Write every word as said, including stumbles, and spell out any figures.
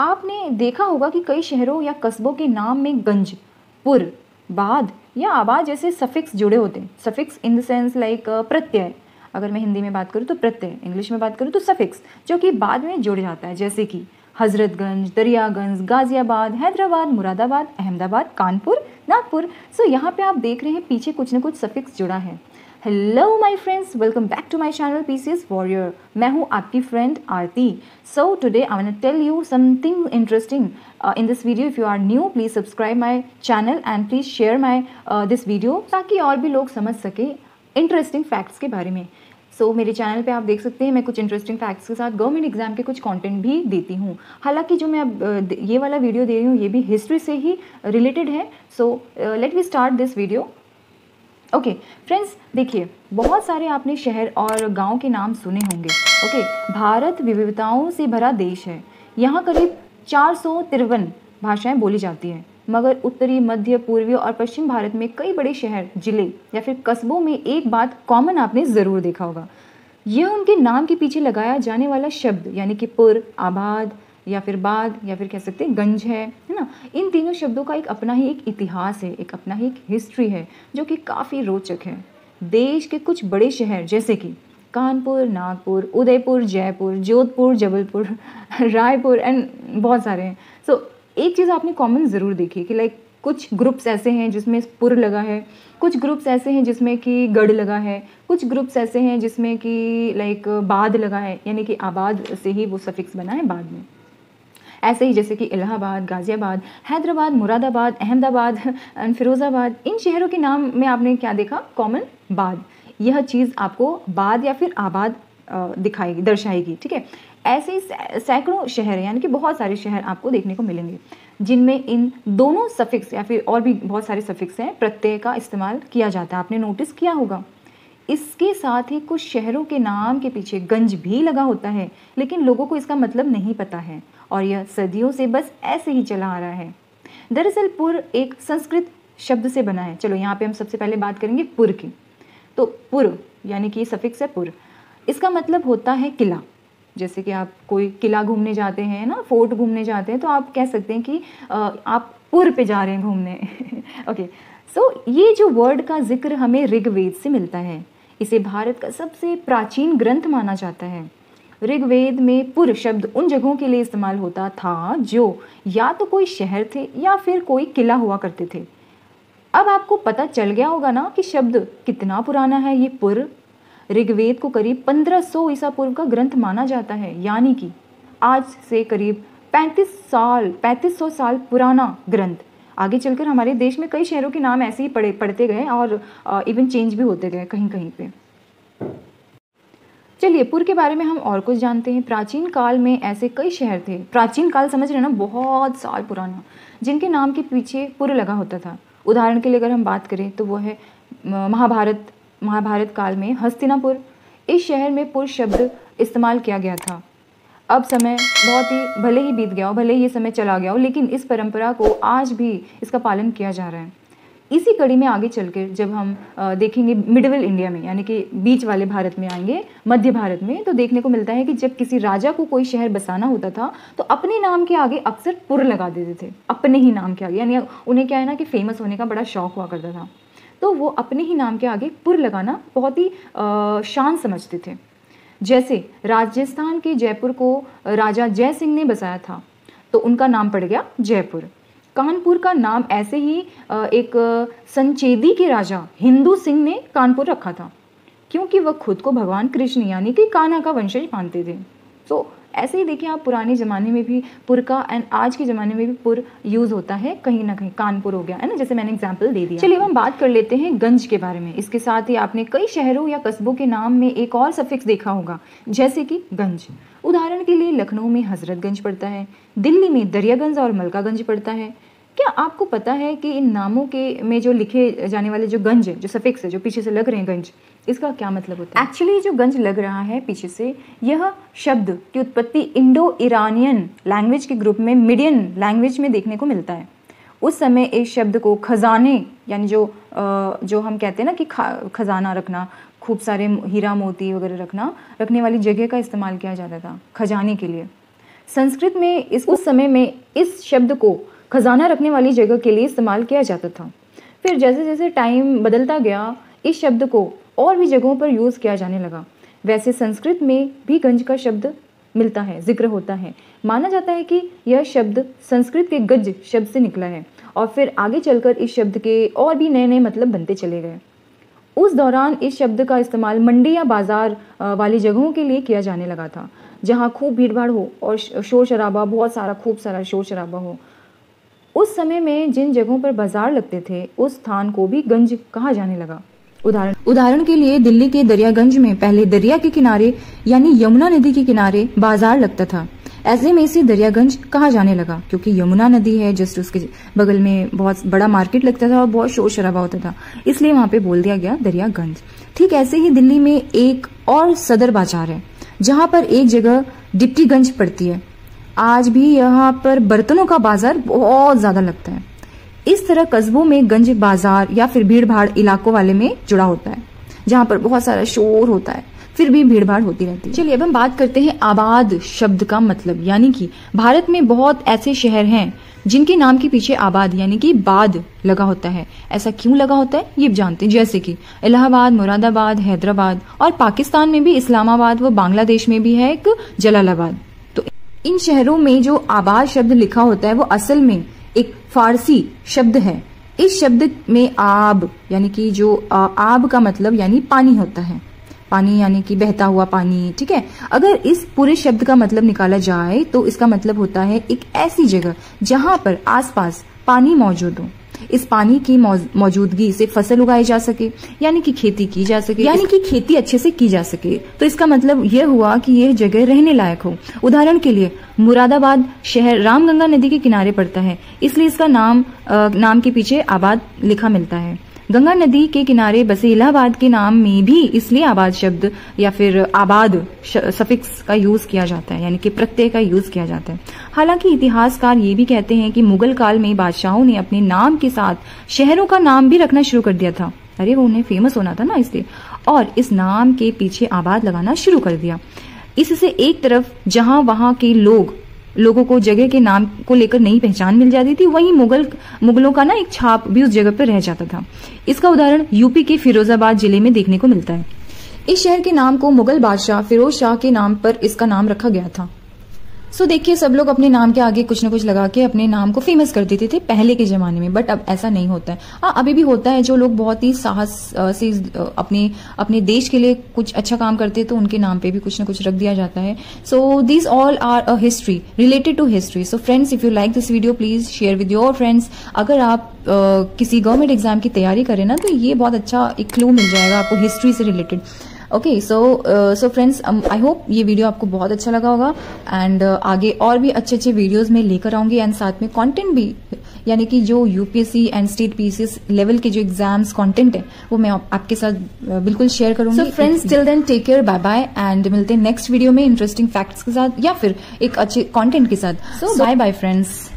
आपने देखा होगा कि कई शहरों या कस्बों के नाम में गंज, पुर, बाद या आबाद जैसे सफिक्स जुड़े होते हैं। Suffix in the sense like प्रत्यय, अगर मैं हिंदी में बात करूँ तो प्रत्यय, इंग्लिश में बात करूँ तो सफिक्स, जो कि बाद में जुड़ जाता है, जैसे कि हजरतगंज, दरियागंज, गाजियाबाद, हैदराबाद, मुरादाबाद, अहमदाबाद, कानपुर, नागपुर। सो यहाँ पे आप देख रहे हैं पीछे कुछ ना कुछ सफिक्स जुड़ा है। Hello my friends, welcome back to my channel PCS warrior. मैं हूँ आपकी friend Aarti. So today I want to tell you something interesting in this video. If you are new please subscribe my channel and please share my this video, ताकि और भी लोग समझ सकें interesting facts के बारे में। सो so, मेरे चैनल पे आप देख सकते हैं मैं कुछ इंटरेस्टिंग फैक्ट्स के साथ गवर्नमेंट एग्जाम के कुछ कंटेंट भी देती हूँ। हालांकि जो मैं अब ये वाला वीडियो दे रही हूँ ये भी हिस्ट्री से ही रिलेटेड है। So let we start this video. Okay friends, देखिए बहुत सारे आपने शहर और गांव के नाम सुने होंगे। ओके okay, भारत विविधताओं से भरा देश है। यहाँ करीब चार सौ तिरवन भाषाएँ बोली जाती हैं, मगर उत्तरी, मध्य, पूर्वी और पश्चिम भारत में कई बड़े शहर, जिले या फिर कस्बों में एक बात कॉमन आपने ज़रूर देखा होगा, यह उनके नाम के पीछे लगाया जाने वाला शब्द, यानी कि पुर, आबाद या फिर बाद या फिर कह सकते हैं गंज है, है ना। इन तीनों शब्दों का एक अपना ही एक इतिहास है, एक अपना ही एक हिस्ट्री है, जो कि काफ़ी रोचक है। देश के कुछ बड़े शहर जैसे कि कानपुर, नागपुर, उदयपुर, जयपुर, जोधपुर, जबलपुर, रायपुर एंड बहुत सारे हैं। सो so, एक चीज़ आपने कॉमन ज़रूर देखी कि लाइक कुछ ग्रुप्स ऐसे हैं जिसमें पुर लगा है, कुछ ग्रुप्स ऐसे हैं जिसमें कि गढ़ लगा है, कुछ ग्रुप्स ऐसे हैं जिसमें कि लाइक बाद लगा है, यानी कि आबाद से ही वो सफिक्स बना है बाद में। ऐसे ही जैसे कि इलाहाबाद, गाज़ियाबाद, हैदराबाद, मुरादाबाद, अहमदाबाद एंड फिरोज़ाबाद, इन शहरों के नाम में आपने क्या देखा कॉमन? बाद। यह चीज़ आपको बाद या फिर आबाद दिखाएगी, दर्शाएगी, ठीक है। ऐसे ही सैकड़ों शहर यानी कि बहुत सारे शहर आपको देखने को मिलेंगे जिनमें इन दोनों सफिक्स या फिर और भी बहुत सारे सफिक्स हैं, प्रत्यय का इस्तेमाल किया जाता है। आपने नोटिस किया होगा। इसके साथ ही कुछ शहरों के नाम के पीछे गंज भी लगा होता है, लेकिन लोगों को इसका मतलब नहीं पता है और यह सदियों से बस ऐसे ही चला आ रहा है। दरअसल पुर एक संस्कृत शब्द से बना है। चलो यहाँ पर हम सबसे पहले बात करेंगे पुर की। तो पुर यानी कि सफिक्स है पुर, इसका मतलब होता है किला। जैसे कि आप कोई किला घूमने जाते हैं ना, फोर्ट घूमने जाते हैं, तो आप कह सकते हैं कि आप पुर पे जा रहे हैं घूमने। ओके सो so, ये जो वर्ड का जिक्र हमें ऋग्वेद से मिलता है। इसे भारत का सबसे प्राचीन ग्रंथ माना जाता है। ऋग्वेद में पुर शब्द उन जगहों के लिए इस्तेमाल होता था जो या तो कोई शहर थे या फिर कोई किला हुआ करते थे। अब आपको पता चल गया होगा ना कि शब्द कितना पुराना है। ये पुर ऋग्वेद को करीब पंद्रह सौ ईसा पूर्व का ग्रंथ माना जाता है, यानी कि आज से करीब पैंतीस साल पैंतीस सौ साल पुराना ग्रंथ। आगे चलकर हमारे देश में कई शहरों के नाम ऐसे ही पड़े पढ़ते गए और इवन चेंज भी होते गए कहीं कहीं पे। चलिए पुर के बारे में हम और कुछ जानते हैं। प्राचीन काल में ऐसे कई शहर थे, प्राचीन काल समझ रहे ना, बहुत साल पुराना, जिनके नाम के पीछे पुर लगा होता था। उदाहरण के लिए अगर हम बात करें तो वो है महाभारत महाभारत काल में हस्तिनापुर। इस शहर में पुर शब्द इस्तेमाल किया गया था। अब समय बहुत ही भले ही बीत गया हो, भले ही ये समय चला गया हो, लेकिन इस परंपरा को आज भी इसका पालन किया जा रहा है। इसी कड़ी में आगे चलकर जब हम देखेंगे मिडिवल इंडिया में, यानी कि बीच वाले भारत में आएंगे, मध्य भारत में, तो देखने को मिलता है कि जब किसी राजा को कोई शहर बसाना होता था तो अपने नाम के आगे अक्सर पुर लगा देते थे, अपने ही नाम के आगे। यानी उन्हें क्या है ना कि फेमस होने का बड़ा शौक हुआ करता था, तो वो अपने ही नाम के आगे पुर लगाना बहुत ही शान समझते थे। जैसे राजस्थान के जयपुर को राजा जय सिंह ने बसाया था तो उनका नाम पड़ गया जयपुर। कानपुर का नाम ऐसे ही एक संचेदी के राजा हिंदू सिंह ने कानपुर रखा था, क्योंकि वह खुद को भगवान कृष्ण यानी कि कान्हा का वंशज मानते थे। तो ऐसे ही देखिए आप पुराने ज़माने में भी पुर का एंड आज के ज़माने में भी पुर यूज़ होता है कहीं ना कहीं। कानपुर हो गया है ना, जैसे मैंने एग्जांपल दे दिया। चलिए हम बात कर लेते हैं गंज के बारे में। इसके साथ ही आपने कई शहरों या कस्बों के नाम में एक और सफिक्स देखा होगा, जैसे कि गंज। उदाहरण के लिए लखनऊ में हजरतगंज पड़ता है, दिल्ली में दरियागंज और मलकागंज पड़ता है। क्या आपको पता है कि इन नामों के में जो लिखे जाने वाले जो गंज है, जो सफिक्स है, जो पीछे से लग रहे हैं गंज, इसका क्या मतलब होता है? एक्चुअली जो गंज लग रहा है पीछे से, यह शब्द की उत्पत्ति इंडो ईरानियन लैंग्वेज के ग्रुप में मिडियन लैंग्वेज में देखने को मिलता है। उस समय इस शब्द को खजाने, यानी जो जो हम कहते हैं ना कि खजाना रखना, खूब सारे हीरा मोती वगैरह रखना रखने वाली जगह का इस्तेमाल किया जाता था खजाने के लिए। संस्कृत में इस उस समय में इस शब्द को खजाना रखने वाली जगह के लिए इस्तेमाल किया जाता था। फिर जैसे जैसे टाइम बदलता गया इस शब्द को और भी जगहों पर यूज़ किया जाने लगा। वैसे संस्कृत में भी गंज का शब्द मिलता है, जिक्र होता है। माना जाता है कि यह शब्द संस्कृत के गज शब्द से निकला है और फिर आगे चलकर इस शब्द के और भी नए नए मतलब बनते चले गए। उस दौरान इस शब्द का इस्तेमाल मंडी या बाजार वाली जगहों के लिए किया जाने लगा था, जहाँ खूब भीड़भाड़ हो और शोर शराबा, बहुत सारा खूब सारा शोर शराबा हो। उस समय में जिन जगहों पर बाजार लगते थे उस स्थान को भी गंज कहा जाने लगा। उदाहरण उदाहरण के लिए दिल्ली के दरियागंज में पहले दरिया के किनारे यानी यमुना नदी के किनारे बाजार लगता था। ऐसे में इसे दरियागंज कहा जाने लगा क्योंकि यमुना नदी है, जस्ट उसके बगल में बहुत बड़ा मार्केट लगता था और बहुत शोर शराबा होता था, इसलिए वहाँ पे बोल दिया गया दरियागंज। ठीक ऐसे ही दिल्ली में एक और सदर बाजार है जहाँ पर एक जगह डिप्टीगंज पड़ती है। आज भी यहाँ पर बर्तनों का बाजार बहुत ज्यादा लगता है। इस तरह कस्बों में गंज बाजार या फिर भीड़भाड़ इलाकों वाले में जुड़ा होता है जहाँ पर बहुत सारा शोर होता है फिर भी भीड़भाड़ होती रहती है। चलिए अब हम बात करते हैं आबाद शब्द का मतलब, यानी कि भारत में बहुत ऐसे शहर हैं जिनके नाम के पीछे आबाद यानी कि बाद लगा होता है। ऐसा क्यों लगा होता है ये जानते हैं, जैसे कि इलाहाबाद, मुरादाबाद, हैदराबाद और पाकिस्तान में भी इस्लामाबाद व बांग्लादेश में भी है एक जलालाबाद। तो इन शहरों में जो आबाद शब्द लिखा होता है वो असल में एक फारसी शब्द है। इस शब्द में आब यानी कि जो आब का मतलब यानी पानी होता है, पानी यानी कि बहता हुआ पानी। ठीक है, अगर इस पूरे शब्द का मतलब निकाला जाए तो इसका मतलब होता है एक ऐसी जगह जहां पर आसपास पानी मौजूद हो, इस पानी की मौजूदगी से फसल उगाई जा सके यानी कि खेती की जा सके, यानी कि खेती अच्छे से की जा सके। तो इसका मतलब यह हुआ कि यह जगह रहने लायक हो। उदाहरण के लिए मुरादाबाद शहर रामगंगा नदी के किनारे पड़ता है, इसलिए इसका नाम आ, नाम के पीछे आबाद लिखा मिलता है। गंगा नदी के किनारे बसे इलाहाबाद के नाम में भी इसलिए आबाद शब्द या फिर आबाद सफिक्स का यूज किया जाता है, यानी कि प्रत्यय का यूज किया जाता है। हालांकि इतिहासकार ये भी कहते हैं कि मुगल काल में बादशाहों ने अपने नाम के साथ शहरों का नाम भी रखना शुरू कर दिया था। अरे वो उन्हें फेमस होना था ना, इसलिए, और इस नाम के पीछे आबाद लगाना शुरू कर दिया। इससे एक तरफ जहां वहां के लोग लोगों को जगह के नाम को लेकर नई पहचान मिल जाती थी, वहीं मुगल मुगलों का ना एक छाप भी उस जगह पर रह जाता था। इसका उदाहरण यूपी के फिरोजाबाद जिले में देखने को मिलता है। इस शहर के नाम को मुगल बादशाह फिरोज शाह के नाम पर इसका नाम रखा गया था। सो देखिए, सब लोग अपने नाम के आगे कुछ न कुछ लगा के अपने नाम को फेमस कर देते थे पहले के जमाने में, बट अब ऐसा नहीं होता है। हाँ, अभी भी होता है, जो लोग बहुत ही साहस से अपने अपने देश के लिए कुछ अच्छा काम करते हैं तो उनके नाम पे भी कुछ न कुछ रख दिया जाता है। So this all are a history related to history. So friends, if you like this video please share with your friends. अगर आप uh, किसी गवर्नमेंट एग्जाम की तैयारी करें ना तो ये बहुत अच्छा एक क्लू मिल जाएगा आपको हिस्ट्री से related. Okay, so so friends, I hope ये वीडियो आपको बहुत अच्छा लगा होगा एंड uh, आगे और भी अच्छे अच्छे वीडियोस में लेकर आऊंगी एंड साथ में कंटेंट भी, यानी कि जो UPSC and state PCS level के जो एग्जाम्स कंटेंट है वो मैं आप, आपके साथ uh, बिल्कुल शेयर करूंगी। So friends, till then take care, bye bye and मिलते हैं नेक्स्ट वीडियो में इंटरेस्टिंग फैक्ट्स के साथ या फिर एक अच्छे कॉन्टेंट के साथ। So bye bye friends.